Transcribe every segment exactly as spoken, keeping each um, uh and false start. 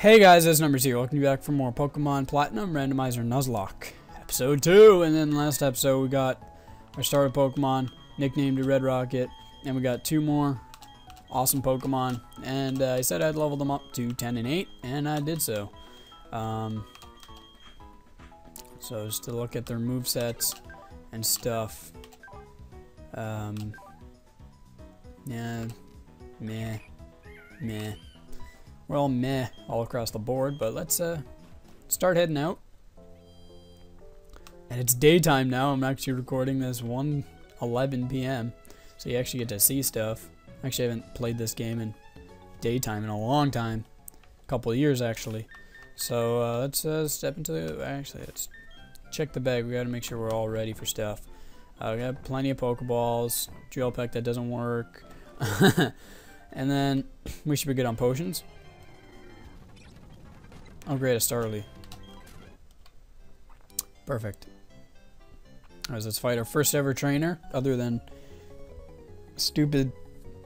Hey guys, it's Numbers here. Welcome back for more Pokemon Platinum Randomizer Nuzlocke. Episode two! And then last episode we got our starter Pokemon, nicknamed Red Rocket, and we got two more awesome Pokemon. And uh, I said I'd level them up to ten and eight, and I did so. Um, so just to look at their movesets and stuff. Um, yeah, meh, meh. We're all meh all across the board, but let's uh, start heading out. And it's daytime now. I'm actually recording this one eleven p m so you actually get to see stuff. Actually, I haven't played this game in daytime in a long time, a couple of years actually. So uh, let's uh, step into the. Actually, let's check the bag. We got to make sure we're all ready for stuff. Uh, we got plenty of Pokeballs. Drill Pack that doesn't work, and then we should be good on potions. Oh great, a Starly. Perfect. Alright, let's fight our first ever trainer, other than stupid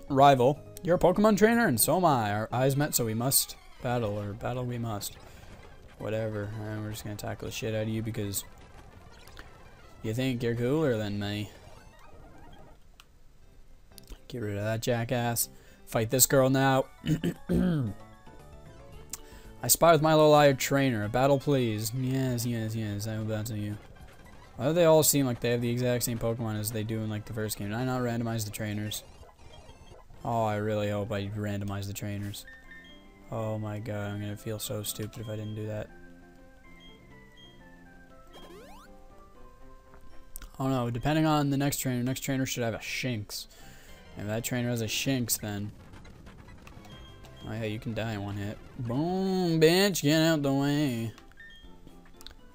rival. You're a Pokemon trainer, and so am I. Our eyes met, so we must battle, or battle we must. Whatever. And we're just gonna tackle the shit out of you because you think you're cooler than me. Get rid of that jackass. Fight this girl now. I spy with my low-liar trainer. A battle, please. Yes, yes, yes. I'm about to you. Although they all seem like they have the exact same Pokemon as they do in like the first game. Did I not randomize the trainers? Oh, I really hope I randomized the trainers. Oh my god, I'm gonna feel so stupid if I didn't do that. Oh no, depending on the next trainer, next trainer should have a Shinx. If that trainer has a Shinx, then... oh yeah, you can die in one hit. Boom, bitch, get out the way.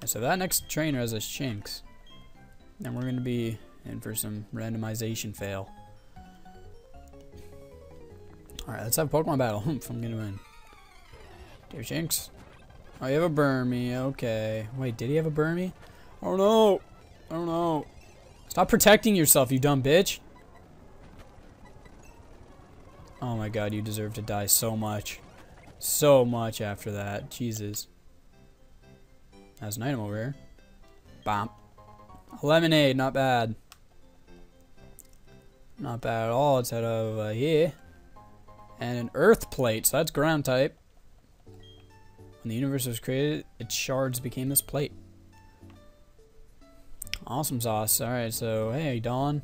And so that next trainer has a Shinx. And we're going to be in for some randomization fail. Alright, let's have a Pokemon battle. Humph, I'm going to win. Dear Shinx. Oh, you have a Burmy. Okay. Wait, did he have a Burmy? Oh no. Oh no. Stop protecting yourself, you dumb bitch. Oh my god, you deserve to die so much. So much after that. Jesus. That's an item over here. Bomb. Lemonade, not bad. Not bad at all. It's out of uh, here. And an earth plate, so that's ground type. When the universe was created, its shards became this plate. Awesome sauce. Alright, so hey, Dawn.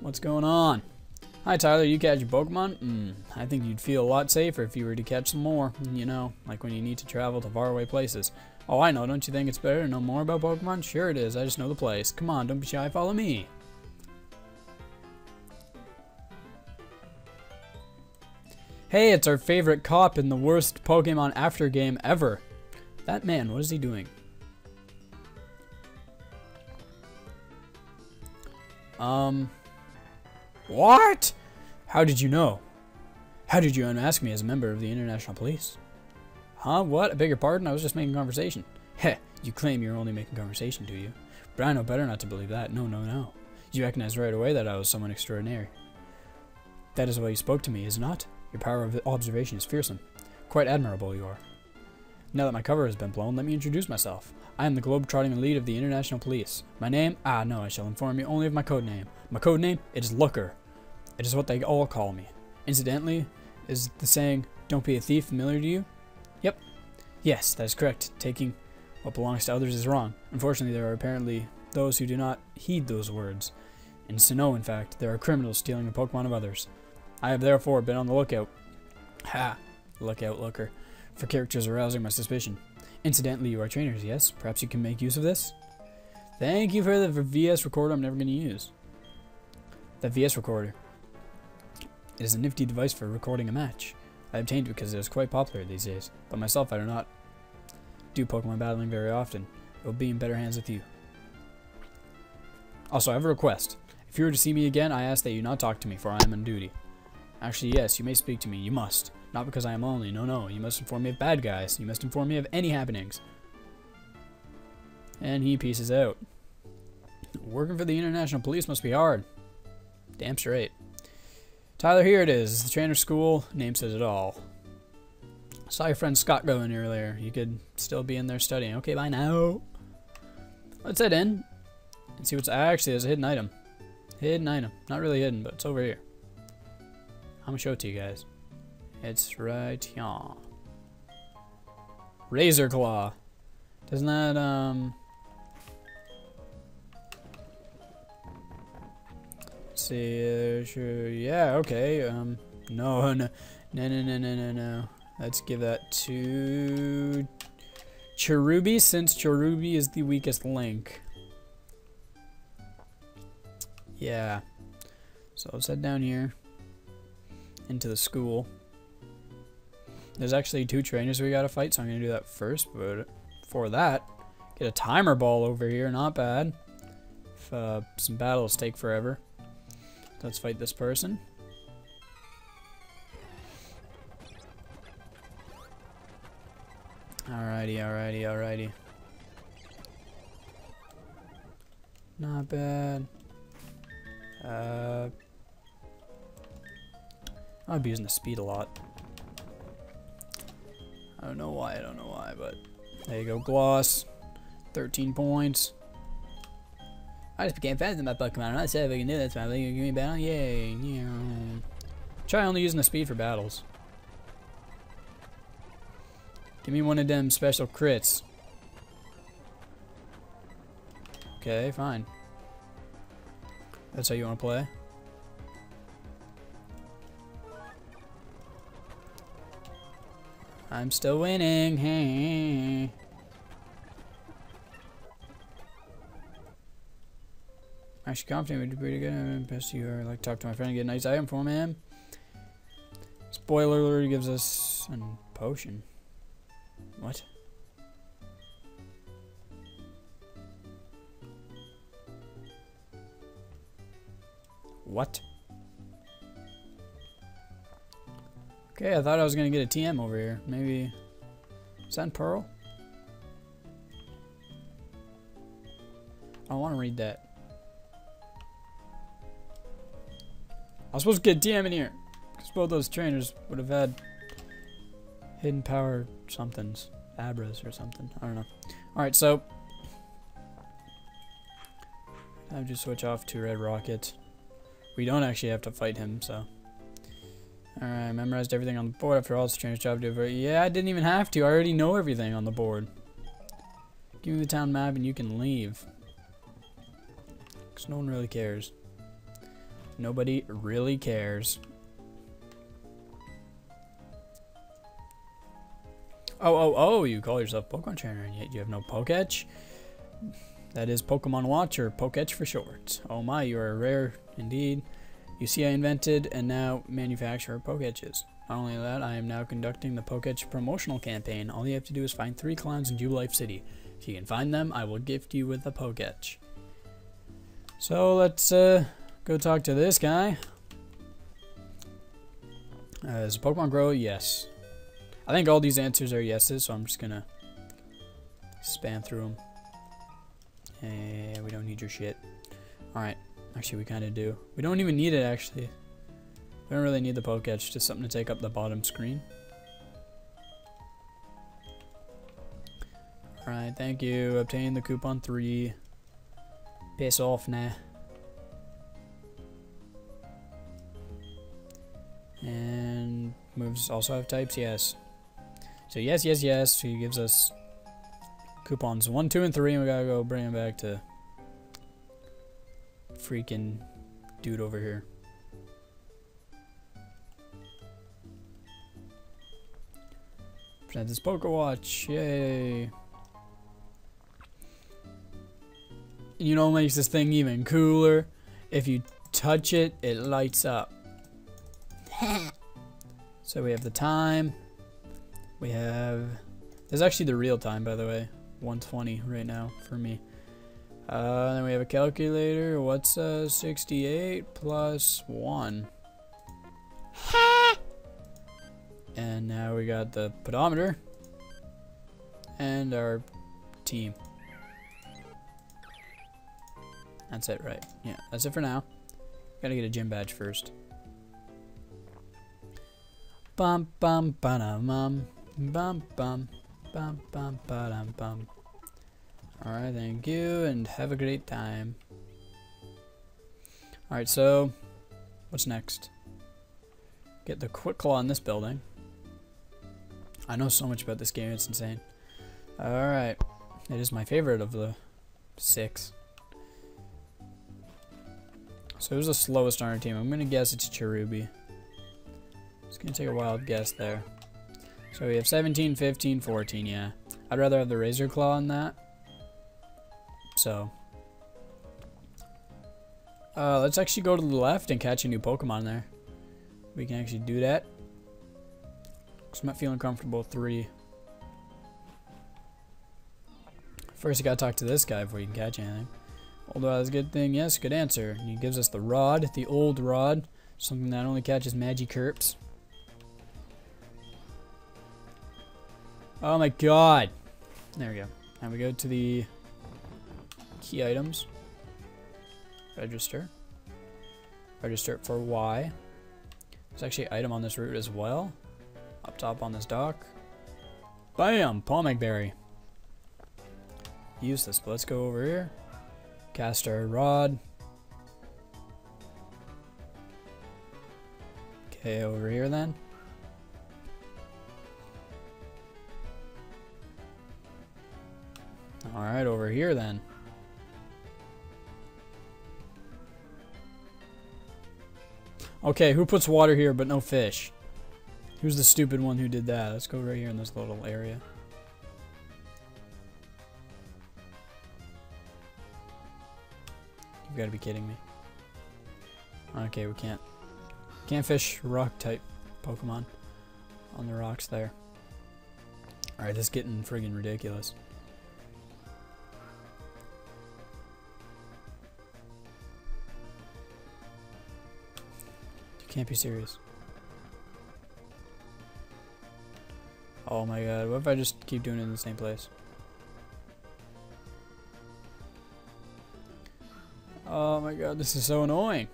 What's going on? Hi Tyler, you catch your Pokemon? Mm, I think you'd feel a lot safer if you were to catch some more, you know, like when you need to travel to faraway places. Oh, I know, don't you think it's better to know more about Pokemon? Sure it is, I just know the place. Come on, don't be shy, follow me. Hey, it's our favorite cop in the worst Pokemon after game ever. That man, what is he doing? Um... What? How did you know? How did you unmask me as a member of the International Police? Huh? What? I beg your pardon? I was just making conversation. Heh, you claim you're only making conversation, do you? But I know better not to believe that. No, no, no. You recognized right away that I was someone extraordinary. That is why you spoke to me, is it not? Your power of observation is fearsome. Quite admirable you are. Now that my cover has been blown, let me introduce myself. I am the globe-trotting lead of the International Police. My name? Ah, no, I shall inform you only of my code name. My code name? It is Looker. It is what they all call me. Incidentally, is the saying, don't be a thief, familiar to you? Yep. Yes, that is correct. Taking what belongs to others is wrong. Unfortunately, there are apparently those who do not heed those words. In Sinnoh, in fact, there are criminals stealing the Pokemon of others. I have therefore been on the lookout. Ha! Lookout, Looker. For characters arousing my suspicion. Incidentally, you are trainers, yes? Perhaps you can make use of this? Thank you for the for V S recorder I'm never going to use. The V S recorder. It is a nifty device for recording a match. I obtained it because it is quite popular these days. But myself, I do not do Pokemon battling very often. It will be in better hands with you. Also, I have a request. If you were to see me again, I ask that you not talk to me, for I am on duty. Actually, yes, you may speak to me. You must. Not because I am lonely. No, no. You must inform me of bad guys. You must inform me of any happenings. And he pieces out. Working for the International Police must be hard. Damn straight. Tyler, here it is. It's the trainer school. Name says it all. Saw your friend Scott go in earlier. You could still be in there studying. Okay, bye now. Let's head in and see what's... Actually, there's a hidden item. Hidden item. Not really hidden, but it's over here. I'm going to show it to you guys. It's right here. Razor Claw. Doesn't that, um... Let's see. Sure. Yeah, okay. Um, no, no, no, no, no, no, no. Let's give that to Cherubi, since Cherubi is the weakest link. Yeah. So let's head down here into the school. There's actually two trainers we gotta fight, so I'm gonna do that first. But for that, get a timer ball over here. Not bad. If, uh, some battles take forever. Let's fight this person. Alrighty, alrighty, alrighty. Not bad. Uh, I'll be using the speed a lot. I don't know why, I don't know why, but there you go, Gloss. thirteen points. I just became faster than my Pokemon. I'm not sure if I can do this, but I think you can give me a battle. Yay. Yeah. Try only using the speed for battles. Give me one of them special crits. Okay, fine. That's how you want to play. I'm still winning. Hey. Actually, confident would be pretty good. I'm impressed you are. Like, talk to my friend and get a nice item for him. Spoiler alert, gives us a potion. What? What? Okay, I thought I was gonna get a T M over here. Maybe. Is that in Pearl? I wanna read that. I was supposed to get D M in here, because both those trainers would have had hidden power somethings, abras or something. I don't know. All right, so I'll just switch off to Red Rocket. We don't actually have to fight him, so. All right, I memorized everything on the board. After all, it's a trainer's job to do. Yeah, I didn't even have to. I already know everything on the board. Give me the town map, and you can leave, because no one really cares. Nobody really cares. Oh, oh, oh, you call yourself Pokemon Trainer and yet you have no Poketch? That is Pokemon Watch, or Poketch for short. Oh my, you are rare indeed. You see, I invented and now manufacture Poketches. Not only that, I am now conducting the Poketch promotional campaign. All you have to do is find three clowns in Jubilife City. If you can find them, I will gift you with a Poketch. So let's, uh... go talk to this guy. Uh, does Pokemon grow? Yes. I think all these answers are yeses, so I'm just gonna spam through them. Hey, we don't need your shit. Alright. Actually, we kind of do. We don't even need it, actually. We don't really need the Poketch. Just something to take up the bottom screen. Alright, thank you. Obtain the coupon three. Piss off now. Nah. And moves also have types, yes. So yes, yes, yes. He gives us coupons one, two, and three, and we gotta go bring him back to freaking dude over here. Present this Pokewatch, yay! You know what makes this thing even cooler? If you touch it, it lights up. So we have the time. We have... There's actually the real time, by the way. one twenty right now for me. Uh, then we have a calculator. What's uh, sixty-eight plus one? And now we got the pedometer. And our team. That's it, right? Yeah, that's it for now. Gotta get a gym badge first. Bum bum bum bum. Bum bum bum bum bum bum. Alright, thank you and have a great time. Alright, so what's next? Get the quick claw on this building. I know so much about this game, it's insane. Alright. It is my favorite of the six. So who's the slowest on our team? I'm gonna guess it's Cherubi. Just gonna take a wild guess there. So we have seventeen, fifteen, fourteen, yeah. I'd rather have the Razor Claw on that. So. Uh, let's actually go to the left and catch a new Pokemon there. We can actually do that. Because I'm not feeling comfortable with three. First, you gotta talk to this guy before you can catch anything. Old Rod is a good thing. Yes, good answer. He gives us the Rod, the Old Rod. Something that only catches Magikarps. Oh my god. There we go. Now we go to the key items. Register. Register it for Y. There's actually an item on this route as well. Up top on this dock. Bam! Palmegberry. Useless, but let's go over here. Cast our Rod. Okay, over here then. Alright, over here then. Okay, who puts water here but no fish? Who's the stupid one who did that? Let's go right here in this little area. You've got to be kidding me. Okay, we can't. Can't fish rock type Pokemon on the rocks there. Alright, this is getting friggin' ridiculous. Can't be serious. Oh my god, what if I just keep doing it in the same place? Oh my god, this is so annoying.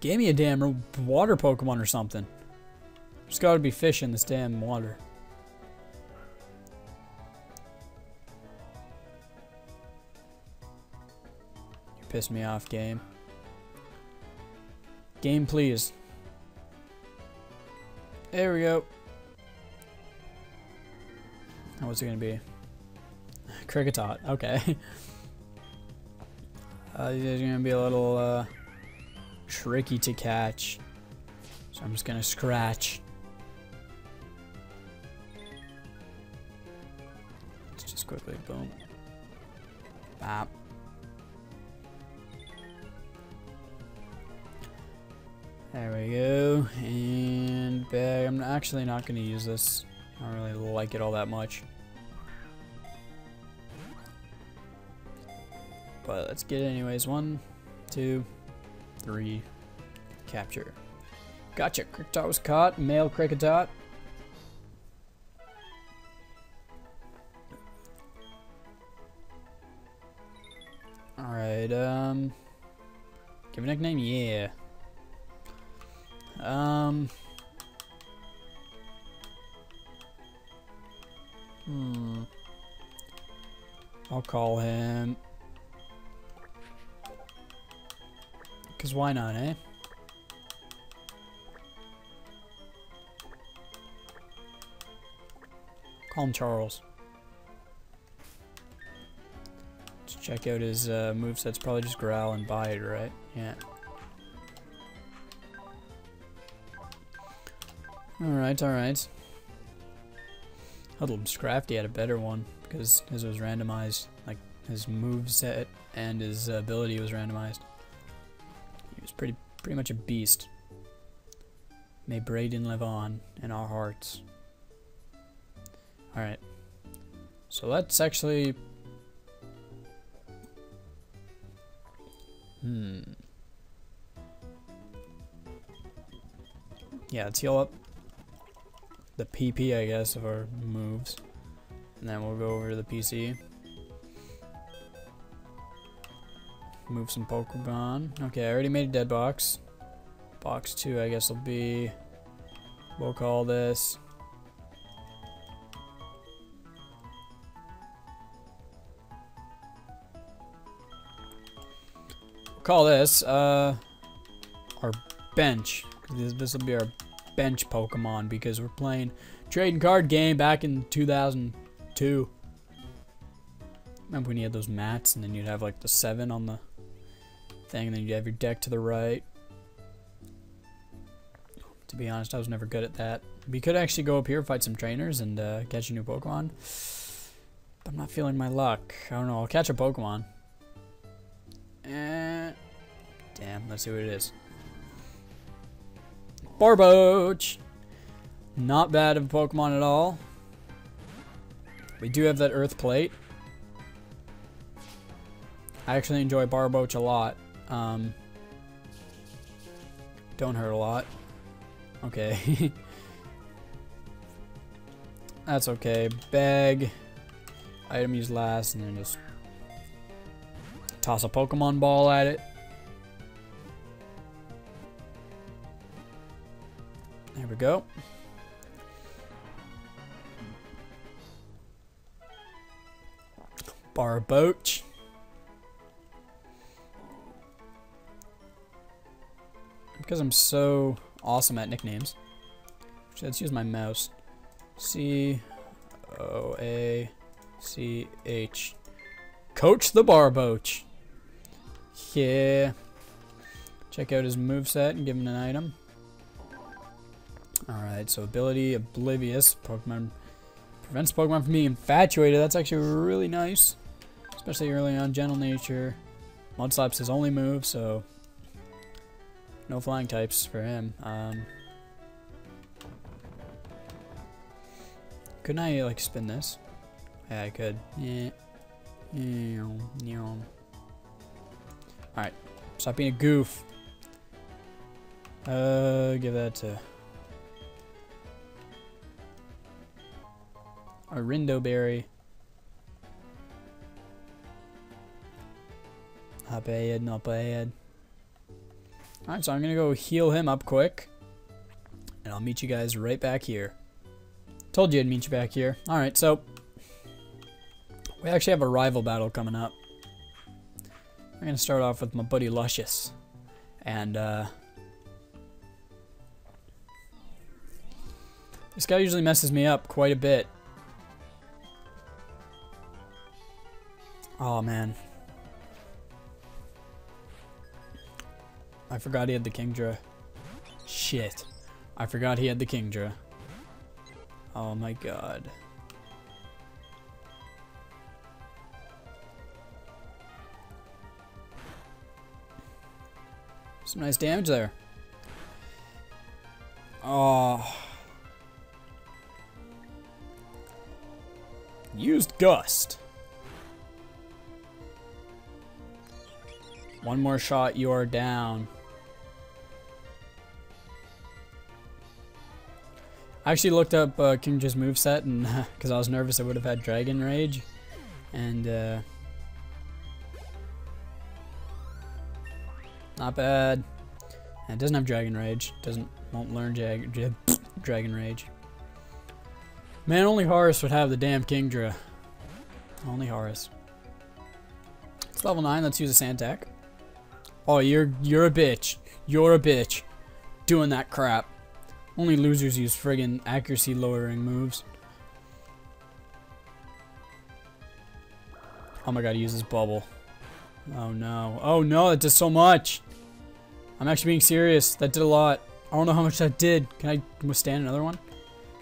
Give me a damn water Pokemon or something. There's gotta be fish in this damn water. You pissed me off, game. Game, please. There we go. Oh, what's it gonna be? Cricketot. Okay. uh, this is gonna be a little uh, tricky to catch, so I'm just gonna scratch. Let's just quickly boom. Bop. There we go, and bag. I'm actually not going to use this. I don't really like it all that much. But let's get it anyways. One, two, three, capture. Gotcha, Cricketot was caught, male Cricketot. Alright, um, give a nickname, yeah. Um. Hmm. I'll call him. Cause why not, eh? Call him Charles. Let's check out his uh, movesets. Probably just growl and bite, right? Yeah. Alright, alright. Huddle Scrafty had a better one because his was randomized. Like, his moveset and his ability was randomized. He was pretty pretty much a beast. May Brayden live on in our hearts. Alright. So let's actually... Hmm. Yeah, let's heal up the P P, I guess, of our moves, and then we'll go over to the P C. Move some Pokemon. Okay, I already made a dead box. Box two, I guess, will be. We'll call this call this uh, our bench. This, this will be our bench Pokemon because we're playing trading card game back in two thousand two. Remember when you had those mats and then you'd have like the seven on the thing and then you'd have your deck to the right. To be honest, I was never good at that. We could actually go up here, fight some trainers, and uh, catch a new Pokemon. But I'm not feeling my luck. I don't know. I'll catch a Pokemon. And damn, let's see what it is. Barboach! Not bad of a Pokemon at all. We do have that Earth Plate. I actually enjoy Barboach a lot. Um, don't hurt a lot. Okay. That's okay. Bag. Item used last, and then just toss a Pokemon ball at it. There we go. Barboach. Because I'm so awesome at nicknames. Actually, let's use my mouse. C O A C H. Coach the Barboach. Yeah. Check out his moveset and give him an item. Alright, so ability Oblivious. Pokemon prevents Pokemon from being infatuated. That's actually really nice. Especially early on. Gentle nature. Mudslap's his only move, so no flying types for him. Um, couldn't I, like, spin this? Yeah, I could. Yeah. Alright. Stop being a goof. Uh, give that to Arindo Berry. Not bad, not bad. Alright, so I'm going to go heal him up quick. And I'll meet you guys right back here. Told you I'd meet you back here. Alright, so we actually have a rival battle coming up. I'm going to start off with my buddy Luscious. And, uh... this guy usually messes me up quite a bit. Oh, man. I forgot he had the Kingdra. Shit. I forgot he had the Kingdra. Oh my god. Some nice damage there. Oh. Used Gust. One more shot, you are down. I actually looked up uh, Kingdra's moveset, and because uh, I was nervous I would have had Dragon Rage, and uh, not bad. And it doesn't have Dragon Rage. Doesn't won't learn jag jag Dragon Rage. Man, only Horus would have the damn Kingdra. Only Horus. It's level nine. Let's use a sand attack. Oh, you're you're a bitch. You're a bitch. Doing that crap. Only losers use friggin' accuracy lowering moves. Oh my god, he uses bubble. Oh no. Oh no, that did so much. I'm actually being serious. That did a lot. I don't know how much that did. Can I withstand another one?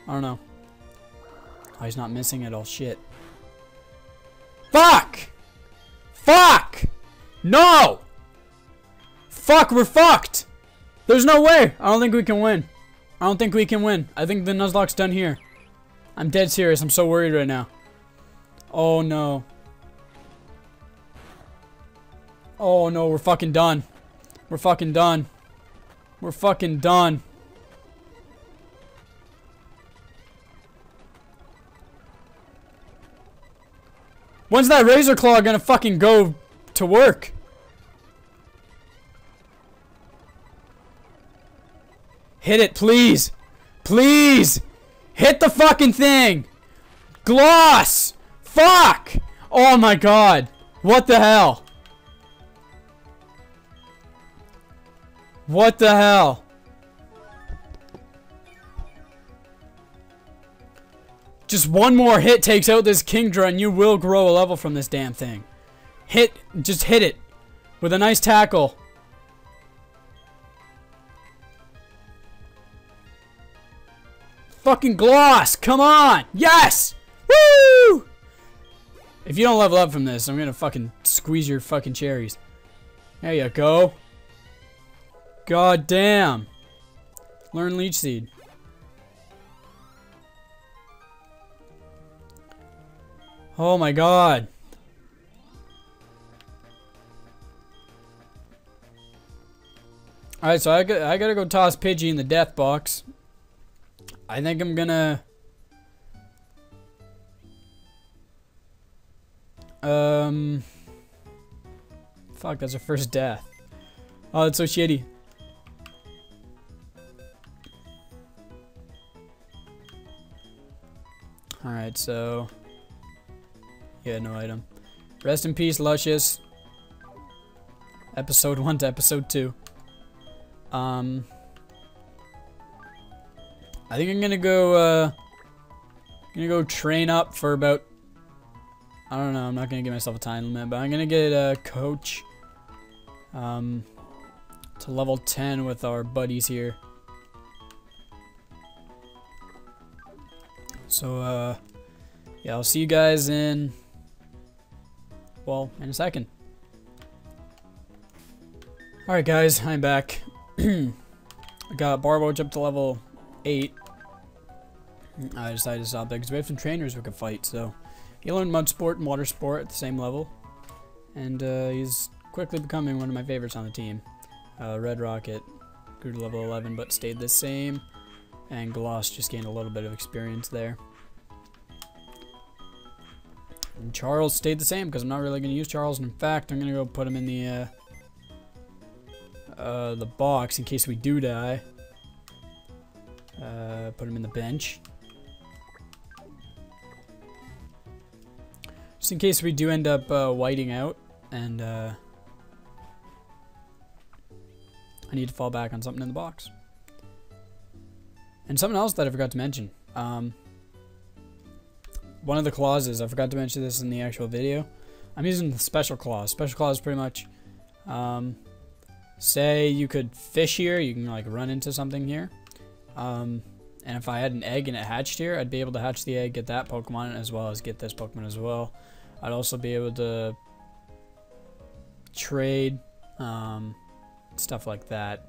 I don't know. Oh, he's not missing at all. Shit. Fuck! Fuck! No! Fuck, we're fucked! There's no way! I don't think we can win. I don't think we can win. I think the Nuzlocke's done here. I'm dead serious. I'm so worried right now. Oh, no. Oh, no. We're fucking done. We're fucking done. We're fucking done. When's that Razor Claw gonna fucking go to work? Hit it, please. Please. Hit the fucking thing. Gloss. Fuck. Oh my god. What the hell? What the hell? Just one more hit takes out this Kingdra and you will grow a level from this damn thing. Hit, just hit it with a nice tackle. Fucking gloss, come on. Yes! Woo! If you don't level up from this, I'm gonna fucking squeeze your fucking cherries. There you go. God damn. Learn Leech Seed. Oh my god. Alright, so I, got, I gotta go toss Pidgey in the death box. I think I'm gonna... Um... Fuck, that's her first death. Oh, that's so shitty. Alright, so... Yeah, no item. Rest in peace, Luscious. Episode one to episode two. Um, I think I'm gonna go. Uh, gonna go train up for about. I don't know. I'm not gonna give myself a time limit, but I'm gonna get a coach. Um, to level ten with our buddies here. So uh, yeah, I'll see you guys in. Well, in a second. Alright guys, I'm back. I got Barboach up to level eight. I decided to stop there because we have some trainers we could fight. So he learned Mud Sport and Water Sport at the same level. And uh, he's quickly becoming one of my favorites on the team. Uh, Red Rocket grew to level eleven but stayed the same. And Gloss just gained a little bit of experience there. And Charles stayed the same because I'm not really going to use Charles. And in fact, I'm going to go put him in the... Uh, Uh, the box in case we do die. Uh, put him in the bench. Just in case we do end up uh, whiting out and uh, I need to fall back on something in the box. And something else that I forgot to mention. Um, one of the clauses, I forgot to mention this in the actual video. I'm using the special clause. Special clause pretty much... Um, Say you could fish here, you can like run into something here. Um, and if I had an egg and it hatched here, I'd be able to hatch the egg, get that Pokemon as well as get this Pokemon as well. I'd also be able to trade, um, stuff like that.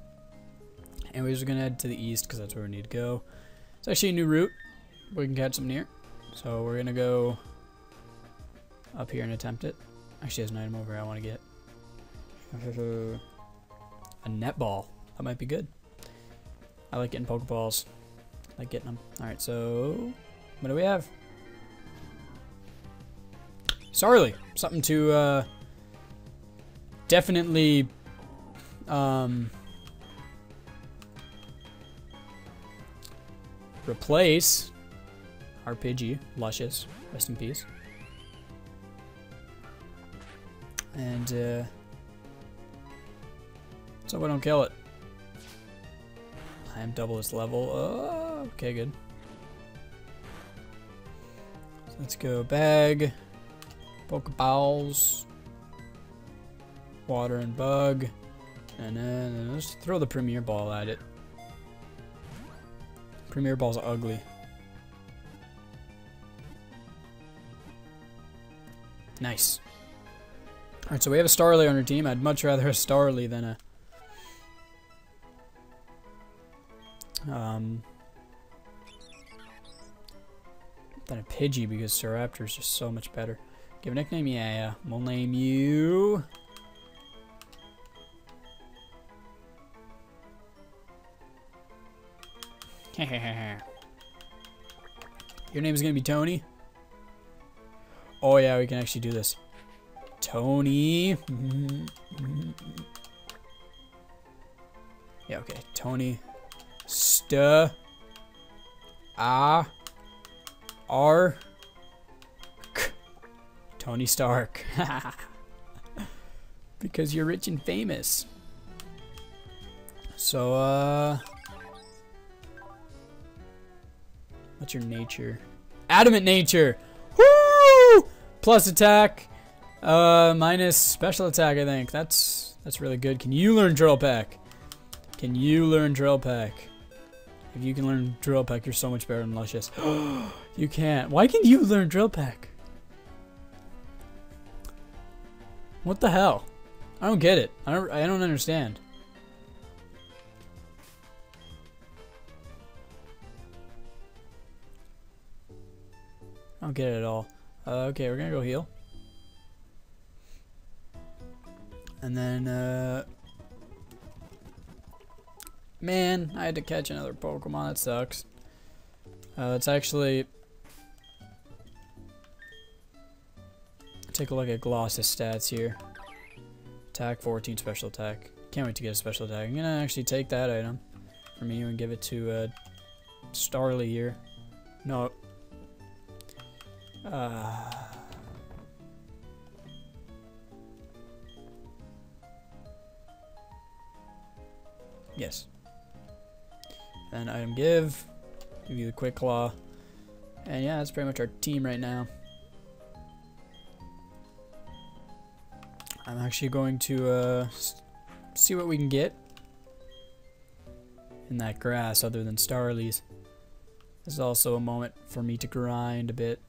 And we're just gonna head to the east because that's where we need to go. It's actually a new route. We can catch something here. So we're gonna go up here and attempt it. Actually, there's an item over here I want to get. A netball. That might be good. I like getting Pokeballs. I like getting them. Alright, so... What do we have? Sarly! Something to, uh... Definitely... Um... Replace... Our Pidgey. Luscious. Rest in peace. And, uh... so I don't kill it. I am double its level. Oh, okay, good. So let's go bag, Pokeballs, water and bug, and then let's throw the Premier Ball at it. Premier Ball's ugly. Nice. Alright, so we have a Starly on our team. I'd much rather a Starly than a Um, than a Pidgey because Staraptor is just so much better. Give a nickname? Yeah, yeah. We'll name you... Your name is going to be Tony? Oh yeah, we can actually do this. Tony... Yeah, okay. Tony... St A R K Tony Stark. Because you're rich and famous. So, uh... what's your nature? Adamant nature! Woo! Plus attack. Uh, minus special attack, I think. That's that's really good. Can you learn Drill Pack? Can you learn Drill Pack? If you can learn Drill Pack, you're so much better than Luscious. You can't. Why can't you learn Drill Pack? What the hell? I don't get it. I don't, I don't understand. I don't get it at all. Uh, okay, we're gonna go heal. And then, uh... man, I had to catch another Pokemon. That sucks. Uh, it's actually... take a look at Gloss's stats here. Attack, fourteen, special attack. Can't wait to get a special attack. I'm gonna actually take that item from you and give it to, uh... Starly here. No... Uh... yes. Then item give. Give you the Quick Claw. And yeah, that's pretty much our team right now. I'm actually going to uh, see what we can get in that grass other than Starly's. This is also a moment for me to grind a bit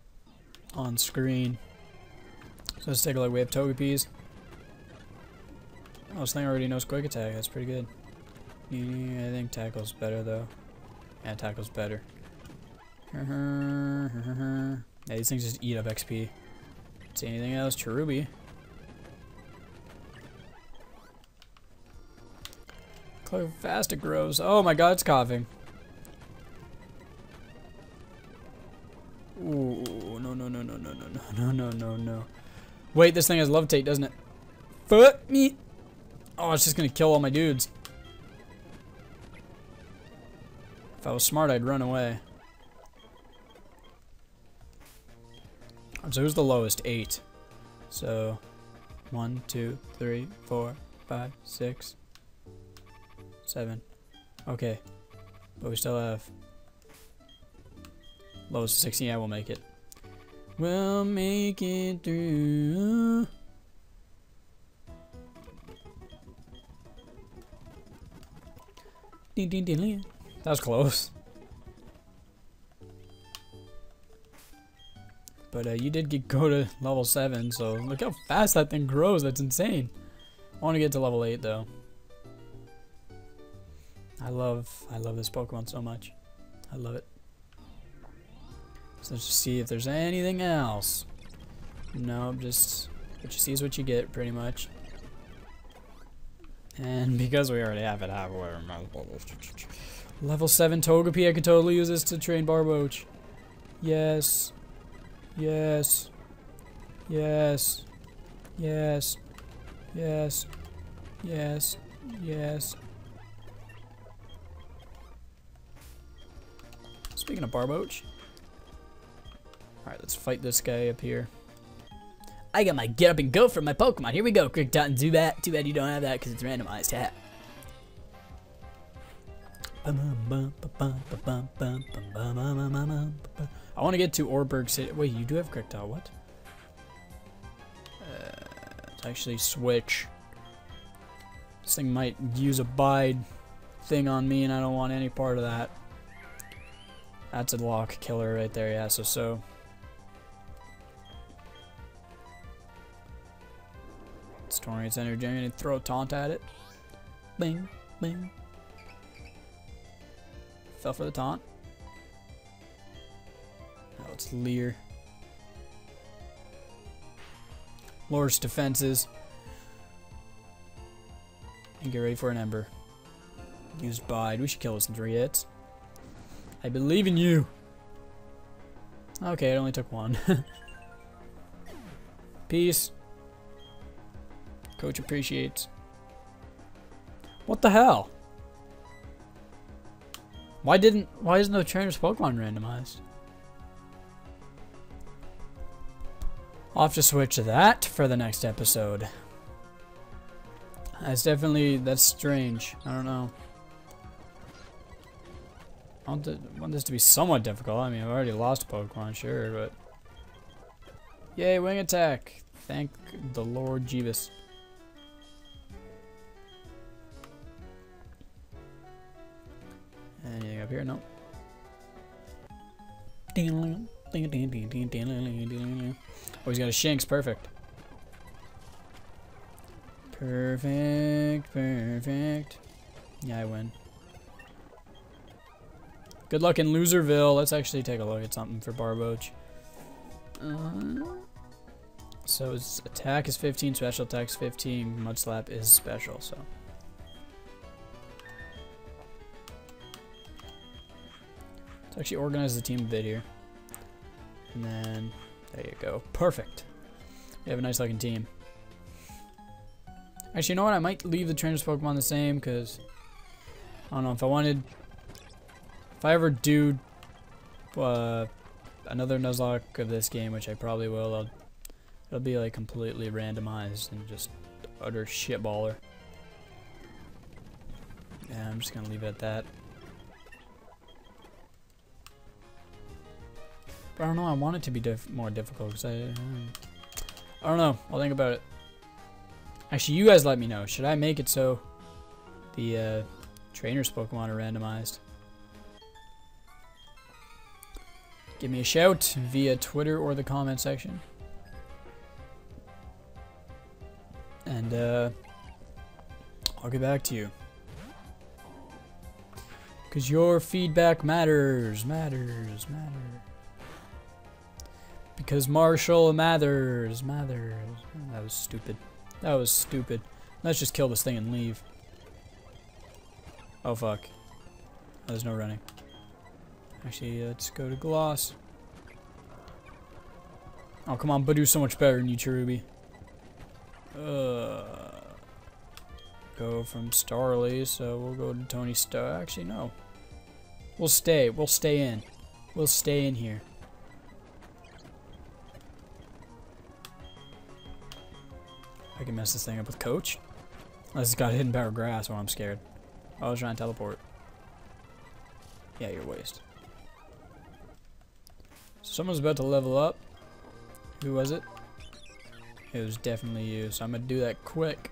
on screen. So let's take a look. We have Togepi's. Oh, this thing already knows Quick Attack. That's pretty good. Yeah, I think Tackle's better though. Yeah, Tackle's better. Yeah, these things just eat up X P. See anything else? Cherubi. Look how fast it grows. Oh my god, it's coughing. Ooh, no, no, no, no, no, no, no, no, no, no. Wait, this thing has Levitate, doesn't it? Fuck me. Oh, it's just gonna kill all my dudes. If I was smart, I'd run away. So who's the lowest? Eight. So, one, two, three, four, five, six, seven. Okay. But we still have... lowest sixteen. Yeah, we'll make it. We'll make it through... ding, ding, ding, ding. That was close. But uh, you did get go to level seven, so look how fast that thing grows. That's insane. I want to get to level eight, though. I love, I love this Pokemon so much. I love it. So let's just see if there's anything else. No, just what you see is what you get, pretty much. And because we already have it, however, level seven Togepi, I could totally use this to train Barboach. Yes. Yes. Yes. Yes. Yes. Yes. Yes. Speaking of Barboach. Alright, let's fight this guy up here. I got my get up and go from my Pokemon. Here we go, Quick Dot and do that. Too bad you don't have that because it's randomized. Hat. I want to get to Oreburgh City. Wait, you do have Krikta, what? Uh, let's actually switch. This thing might use a bide thing on me, and I don't want any part of that. That's a lock killer right there, yeah, so so. It's Torian's energy. I'm going to throw a taunt at it. Bing, bing. Fell for the taunt. Now it's Leer. Lowers defenses. And get ready for an Ember. Use Bide. We should kill this in three hits. I believe in you. Okay, it only took one. Peace. Coach appreciates. What the hell? Why didn't, why is no trainer's Pokemon randomized? I'll have to switch to that for the next episode. That's definitely, that's strange. I don't know. I want this to be somewhat difficult. I mean, I've already lost a Pokemon, sure, but... Yay, wing attack! Thank the Lord Jeebus. Anything up here? No. Oh, he's got a Shinx. Perfect. Perfect, perfect. Yeah, I win. Good luck in Loserville. Let's actually take a look at something for Barboach. Uh, so his attack is fifteen, special attack is fifteen, Mudslap is special, so. Let's actually organize the team a bit here. And then, there you go. Perfect. We have a nice looking team. Actually, you know what? I might leave the trainers Pokemon the same, because I don't know if I wanted. If I ever do uh, another Nuzlocke of this game, which I probably will, I'll, it'll be like completely randomized and just utter shitballer. Yeah, I'm just gonna leave it at that. But I don't know. I want it to be diff more difficult, because I, I don't know. I'll think about it. Actually, you guys let me know. Should I make it so the uh, trainers Pokemon are randomized? Give me a shout via Twitter or the comment section. And uh, I'll get back to you. Because your feedback matters, matters, matters. Because Marshall matters, matters. Oh, that was stupid. That was stupid. Let's just kill this thing and leave. Oh, fuck. Oh, there's no running. Actually, let's go to Gloss. Oh, come on. Badoo's so much better than you, Cherubi. Uh, go from Starly, so we'll go to Tony Star. Actually, no. We'll stay. We'll stay in. We'll stay in here. I can mess this thing up with Coach. Unless it's got hidden power grass, or I'm scared. I was trying to teleport. Yeah, you're waste. Someone's about to level up. Who was it? It was definitely you, so I'm gonna do that quick.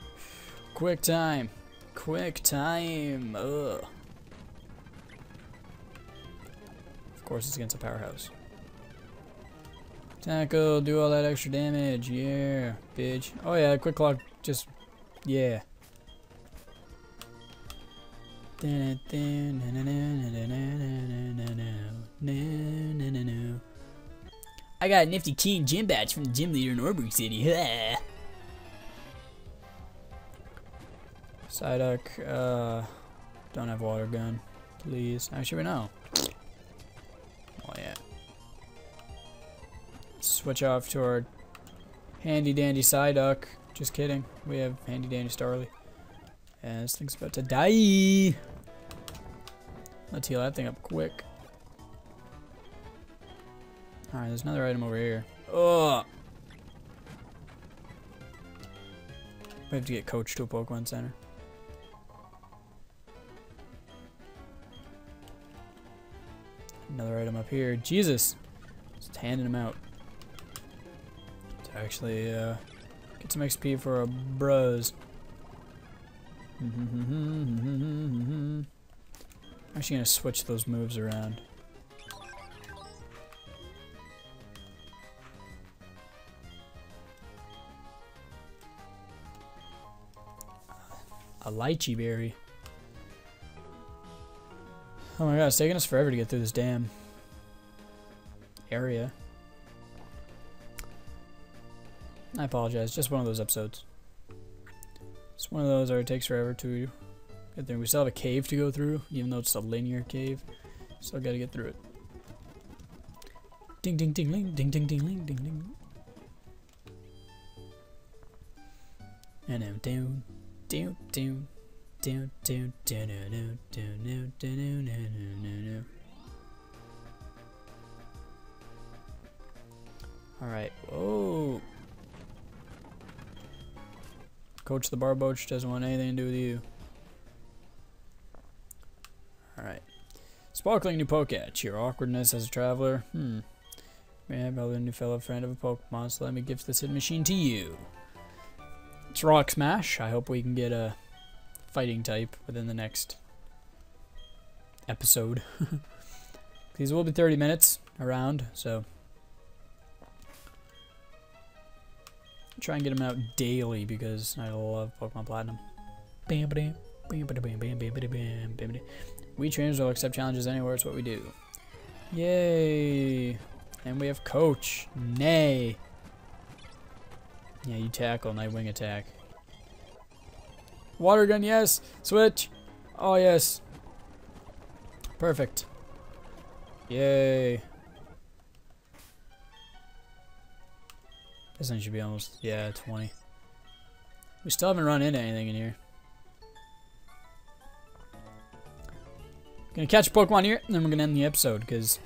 Quick time. Quick time. Ugh. Of course it's against a powerhouse. Tackle, do all that extra damage, yeah, bitch. Oh yeah, quick clock, just, yeah. I got a nifty keen gym badge from the gym leader in Oreburgh City. Psyduck, uh, don't have water gun, please. Actually, we know. Oh yeah. Switch off to our handy dandy Psyduck. Just kidding. We have handy dandy Starly. And this thing's about to die. Let's heal that thing up quick. Alright, there's another item over here. Ugh. We have to get Coach to a Pokemon Center. Another item up here. Jesus. Just handing them out. Actually, uh, get some X P for our bros. I'm actually gonna switch those moves around. A lychee berry. Oh my god, it's taking us forever to get through this damn area. I apologize, just one of those episodes. It's one of those where it takes forever to get there. We still have a cave to go through, even though it's a linear cave. Still gotta get through it. Ding ding ding ling, ding ding ding ling, ding ding. And I'm down, down, down, down, down, down, down, down, down, down. Alright, whoa. Coach the Barboach doesn't want anything to do with you. Alright. Sparkling new Poketch. Your awkwardness as a traveler. Hmm. May I have a new fellow friend of a Pokemon, so let me gift this hidden machine to you. It's Rock Smash. I hope we can get a fighting type within the next episode. These will be thirty minutes around, so try and get them out daily because I love Pokemon Platinum. Bam, bam, bam, bam, bam, bam, bam, bam, bam. We trainers will accept challenges anywhere. It's what we do. Yay! And we have Coach. Nay. Yeah, you tackle and I wing attack. Water gun, yes. Switch. Oh yes. Perfect. Yay. This thing should be almost, yeah, twenty. We still haven't run into anything in here. Gonna catch Pokemon here, and then we're gonna end the episode, because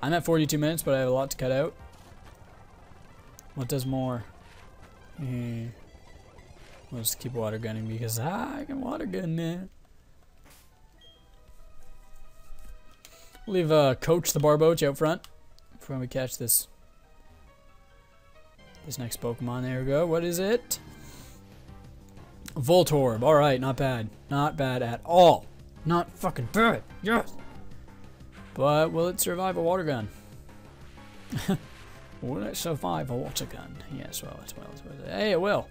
I'm at forty-two minutes, but I have a lot to cut out. What does more? Mm-hmm. We'll just keep water gunning, because ah, I can water gun now. We'll leave uh, Coach the Barboach out front before we catch this this next Pokemon. There we go. What is it? Voltorb. All right, not bad. Not bad at all. Not fucking bad. Yes. But will it survive a water gun? Will it survive a water gun? Yes. Well, it's well. It's well. Hey, it will.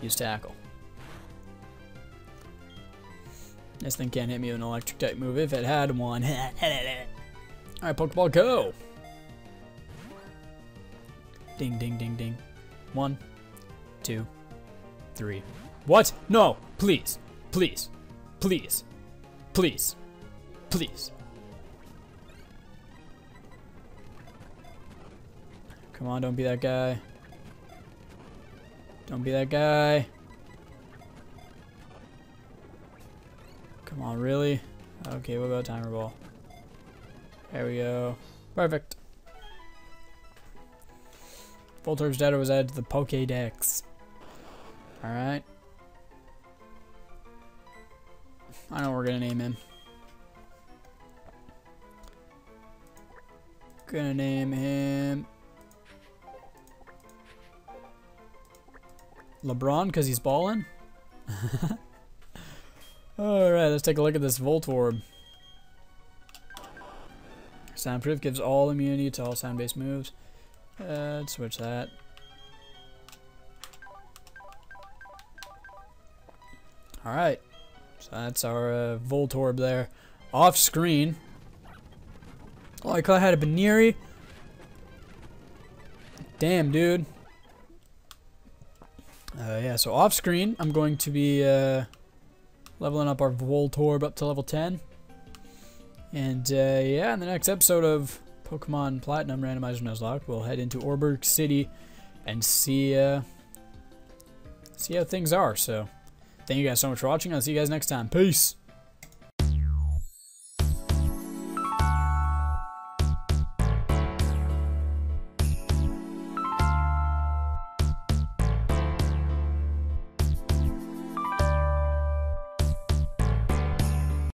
Use tackle. This thing can't hit me with an electric type move if it had one. Alright, Pokeball, go! Ding, ding, ding, ding. One, two, three. What? No! Please! Please! Please! Please! Please! Come on, don't be that guy. Don't be that guy. Come on, really? Okay, what about timer ball? There we go. Perfect. Voltorb's data was added to the Pokédex. Alright. I know what we're gonna name him. Gonna name him LeBron because he's ballin'. Alright, let's take a look at this Voltorb. Soundproof gives all immunity to all sound-based moves. Uh, let's switch that. Alright, so that's our uh, Voltorb there. Off screen. Oh, I caught had a Baneri. Damn, dude. Uh, yeah, so off screen, I'm going to be... Uh, leveling up our Voltorb up to level ten. And, uh, yeah, in the next episode of Pokemon Platinum Randomizer Nuzlocke, we'll head into Oreburgh City and see, uh, see how things are. So, thank you guys so much for watching. I'll see you guys next time. Peace!